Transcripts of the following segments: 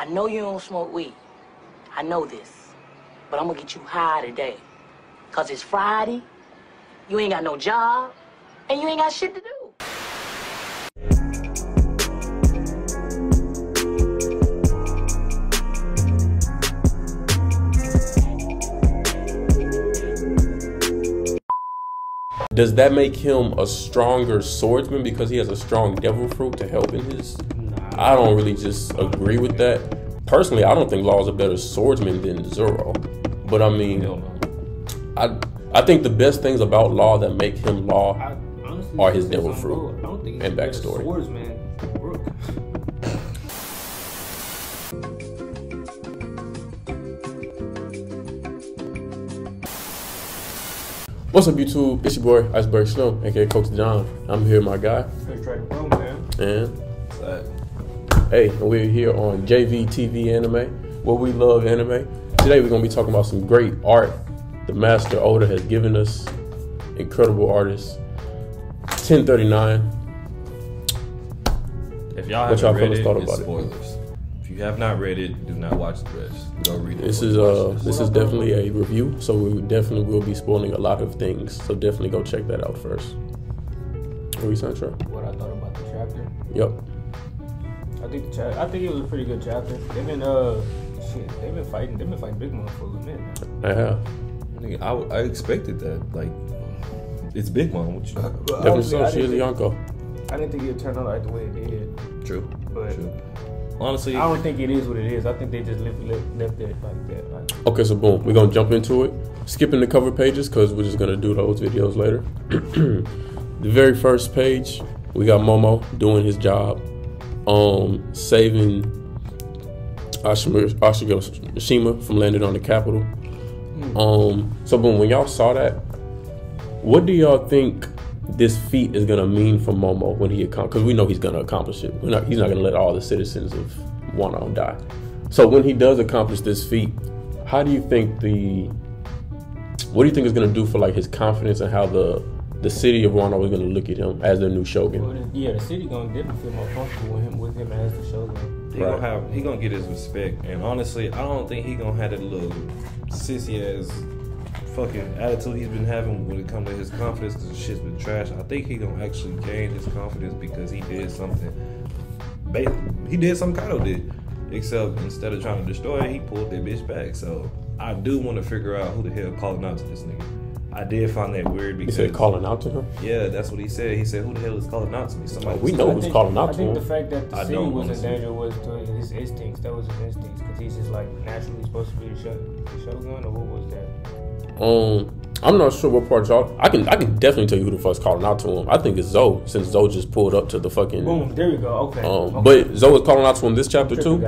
I know you don't smoke weed. I know this. But I'm gonna get you high today. Cause it's Friday, you ain't got no job, and you ain't got shit to do. Does that make him a stronger swordsman because he has a strong devil fruit to help in his? I don't really just agree with that. Personally, I don't think Law is a better swordsman than Zoro. But I mean, I think the best things about Law that make him Law are his devil fruit and backstory. What's up, YouTube? It's your boy Iceberg Snow, aka Coach John. I'm here, my guy. Hey, and we're here on JVTV Anime, where we love anime. Today, we're gonna be talking about some great art the master Oda has given us. Incredible artists. 1039. If y'all haven't read it, it's spoilers. If you have not read it, do not watch the rest. This is definitely a review, so we definitely will be spoiling a lot of things. So definitely go check that out first. What I thought about the chapter? Yep. I think it was a pretty good chapter. They've been fighting Big Mom for a minute now. I expected that. Like, it's Big Mom. Which, she's a Yonko. I didn't think it turned out like the way it did. True. Honestly, I don't think it is what it is. I think they just left it like that. Okay, so boom. We're going to jump into it. Skipping the cover pages because we're just going to do those videos later. The very first page, we got Momo doing his job, saving Ashimur from landing on the capital. So boom, when y'all saw that, what do y'all think this feat is gonna mean for Momo when he accomplishes? Because we know he's gonna accomplish it. He's not gonna let all the citizens of Wano die. So when he does accomplish this feat, what do you think is gonna do for like his confidence and how the city of Wano is gonna look at him as their new shogun? Well, yeah, the city gonna definitely feel more comfortable with him as the shogun. He gonna get his respect, and honestly, I don't think he gonna have that little sissy ass fucking attitude he's been having when it comes to his confidence, because shit's been trash. I think he gonna actually gain his confidence because he did something. He did something Kaido did, except instead of trying to destroy it, he pulled that bitch back. So I do want to figure out who the hell calling out to this nigga. I did find that weird because he said calling out to him. Yeah, that's what he said. He said, "Who the hell is calling out to me?" Somebody. Oh, we know who's calling out to him. I think the fact that the city was in danger was to his instincts. That was his instincts because he's just like naturally supposed to be the shogun, or what was that? I'm not sure what part y'all. I can definitely tell you who the fuck's calling out to him. I think it's Zoe, since Zoe just pulled up to the fucking. Boom! There we go. Okay. But Zoe is calling out to him this chapter too.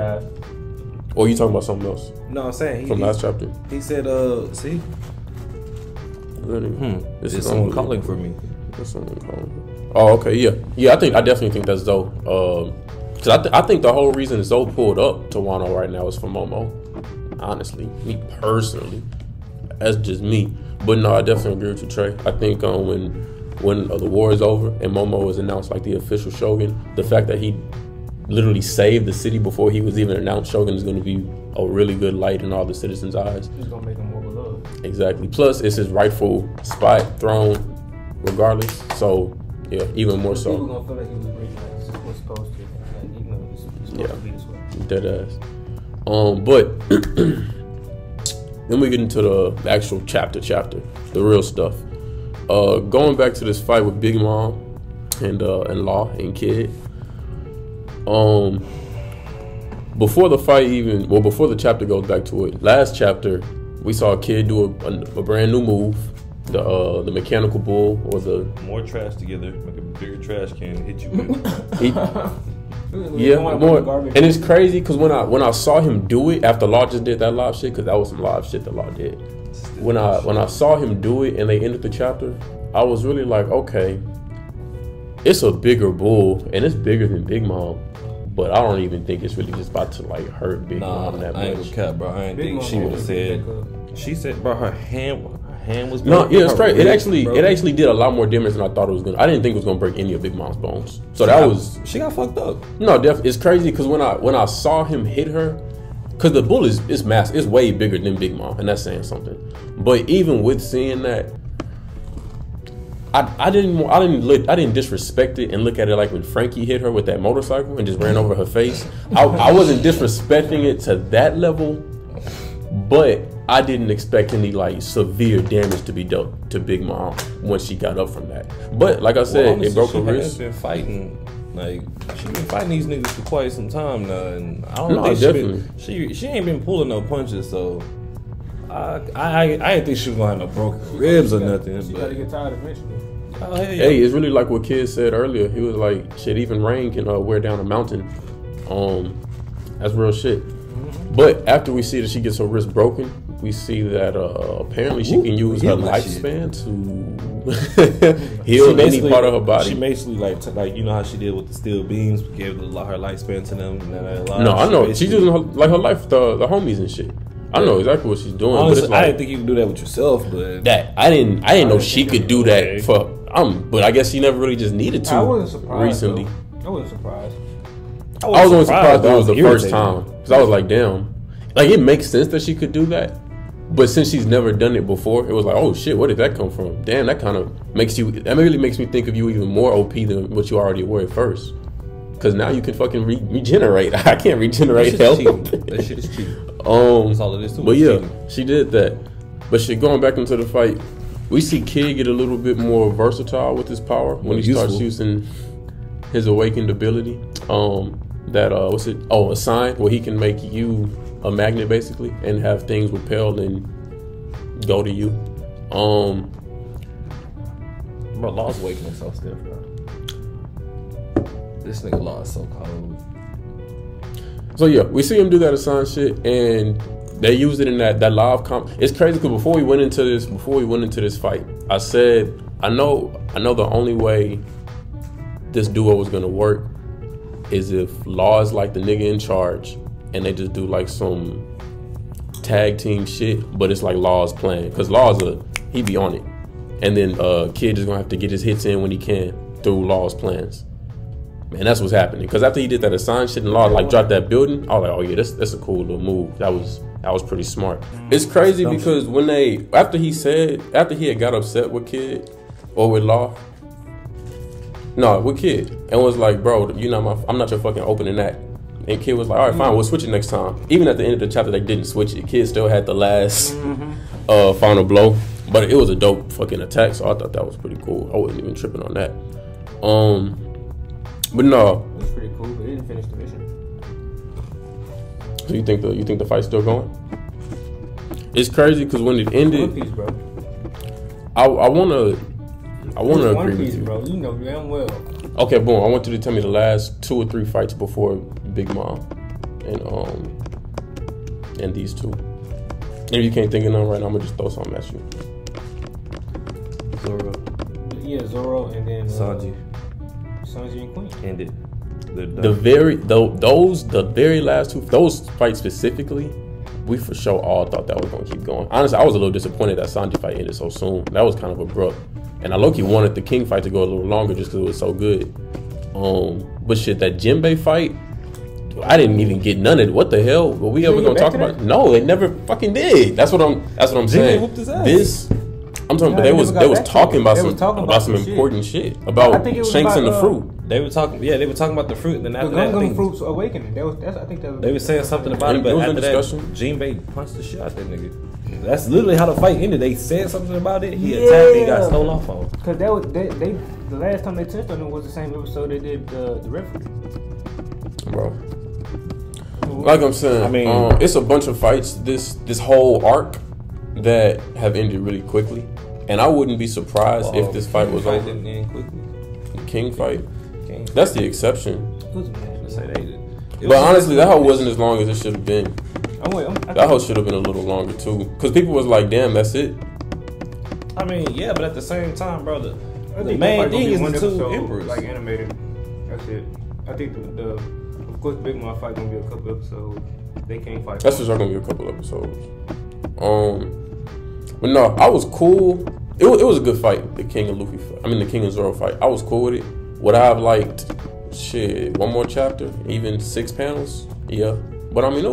Or are you talking about something else? No, I'm saying from last chapter. He said, see." This is someone calling for me. That's someone calling. Oh, okay, yeah. I definitely think that's Zoe. Cause I think the whole reason Zoe pulled up to Wano right now is for Momo. Honestly, me personally. That's just me, but no, I definitely agree with you, Trey. I think when the war is over and Momo is announced like the official shogun, the fact that he literally saved the city before he was even announced shogun is going to be a really good light in all the citizens' eyes. It's going to make him more beloved. Exactly. Plus, it's his rightful spot, throne, regardless. So yeah, even more so. People gonna feel like he was rich, like this was supposed to, like, even though this was supposed to be this way. Deadass. But. Then we get into the actual chapter, the real stuff. Going back to this fight with Big Mom and Law and Kid. Before the fight even, well, before the chapter goes back to it, last chapter we saw Kid do a brand new move, the mechanical bull or the more trash together, like a bigger trash can hit you with. Yeah, more, and it's crazy because when I saw him do it after Law just did that live shit, because that was some live shit that Law did. When I saw him do it and they ended the chapter, I was really like, okay, it's a bigger bull and it's bigger than Big Mom, but I don't even think it's really just about to like hurt Big Mom that much. I ain't cap, bro. I ain't think she would have said. She said, bro, her hand. hand was broken. No, yeah, it's crazy. It actually did a lot more damage than I thought it was gonna. I didn't think it was gonna break any of Big Mom's bones. So she got fucked up. No, definitely, it's crazy because when I saw him hit her, because the bullet is massive, it's way bigger than Big Mom, and that's saying something. But even with seeing that, I didn't disrespect it and look at it like when Frankie hit her with that motorcycle and just ran over her face. I wasn't disrespecting it to that level, but I didn't expect any like severe damage to be dealt to Big Mom once she got up from that. But like I said, it broke her wrist. She has been fighting, these niggas for quite some time now, and I don't know. She ain't been pulling no punches, so. I didn't think she was gonna have no broken ribs or nothing. She gotta get tired eventually. Oh, hey, yeah. Hey, it's really like what Kid said earlier. He was like, shit, even rain can wear down a mountain. That's real shit. Mm-hmm. But after we see that she gets her wrist broken, we see that apparently she can use her lifespan to heal any part of her body. She basically like you know how she did with the steel beams, gave her lifespan to them. And I know she's using her life, the homies and shit. I know exactly what she's doing. Honestly, but it's like, I didn't think you could do that with yourself, but that I didn't know she could do that for but I guess she never really just needed to. I wasn't surprised recently. Though. I wasn't surprised. I was only surprised that it was the first time because I was like, damn, like it makes sense that she could do that, but since she's never done it before, it was like, oh shit, where did that come from? Damn, that kind of makes you. That really makes me think of you even more OP than what you already were at first. Cause now you can fucking regenerate. I can't regenerate health. That shit is cheap. That's all it is too. But yeah, she did that. But shit, going back into the fight, we see Kid get a little bit more versatile with his power when he starts using his awakened ability. A sign where he can make you a magnet basically and have things repelled and go to you. Bro, Law's waking himself still, bro. This nigga Law is so cold. So yeah, we see him do that Assign shit, and they used it in that live comp. It's crazy because before we went into this fight, I said I know the only way this duo was gonna work is if Law is like the nigga in charge, and they just do like some tag team shit, but it's like Law's plan because he be on it, and then Kid is gonna have to get his hits in when he can through Law's plans. And that's what's happening. Because after he did that Assign shit and Law like dropped that building, I was like, oh yeah, that's a cool little move. That was pretty smart. It's crazy because when they after he had got upset with Kid or with Law. No, with Kid. And was like, bro, you know I'm not your fucking opening act. And Kid was like, alright, fine, we'll switch it next time. Even at the end of the chapter they didn't switch it. Kid still had the last final blow. But it was a dope fucking attack, so I thought that was pretty cool. I wasn't even tripping on that. But no, it's pretty cool. But they didn't finish the mission. So you think the fight's still going? It's crazy because when it ended, One Piece, bro. I wanna agree One Piece, with you, bro. You know damn well. Okay, boom. I want you to tell me the last 2 or 3 fights before Big Mom and these two. If you can't think of none right now, I'm gonna just throw something at you. Zoro. Yeah, Zoro, and then Sanji. Ended the very last two, those fights specifically, we for sure all thought that was gonna keep going. Honestly, I was a little disappointed that Sanji fight ended so soon. That was kind of abrupt, and I low-key wanted the King fight to go a little longer just because it was so good. But shit, that Jinbei fight, I didn't even get none of it. What the hell were we ever gonna talk about? No, it never fucking did. That's what I'm saying. Whooped his ass. They was talking about some important shit about Shanks and the fruit. They were talking about the fruit, and then after that, the fruit's awakening. They were saying something about it, but after that, Jinbei punched the shit out that nigga. That's literally how the fight ended. They said something about it. He attacked. He got stolen off on. Because that was the last time they touched on it was the same episode they did the referee. Bro, like I'm saying, I mean, it's a bunch of fights. This whole arc that have ended really quickly, and I wouldn't be surprised if this fight was over. Didn't end quickly. King fight. That's the exception. But honestly, that hoe wasn't as long as it should have been. That hoe should have been a little longer too, because people was like, "Damn, that's it." I mean, yeah, but at the same time, brother, the main thing is the two emperors, like animated. That's it. I think of course, Big Mom fight gonna be a couple episodes. They can't fight. That's just gonna be a couple episodes. But no, I was cool. It was a good fight, the King and Luffy fight. I mean, the King and Zoro fight. I was cool with it. Would I have liked, shit, one more chapter? Even 6 panels? Yeah. But I mean, it was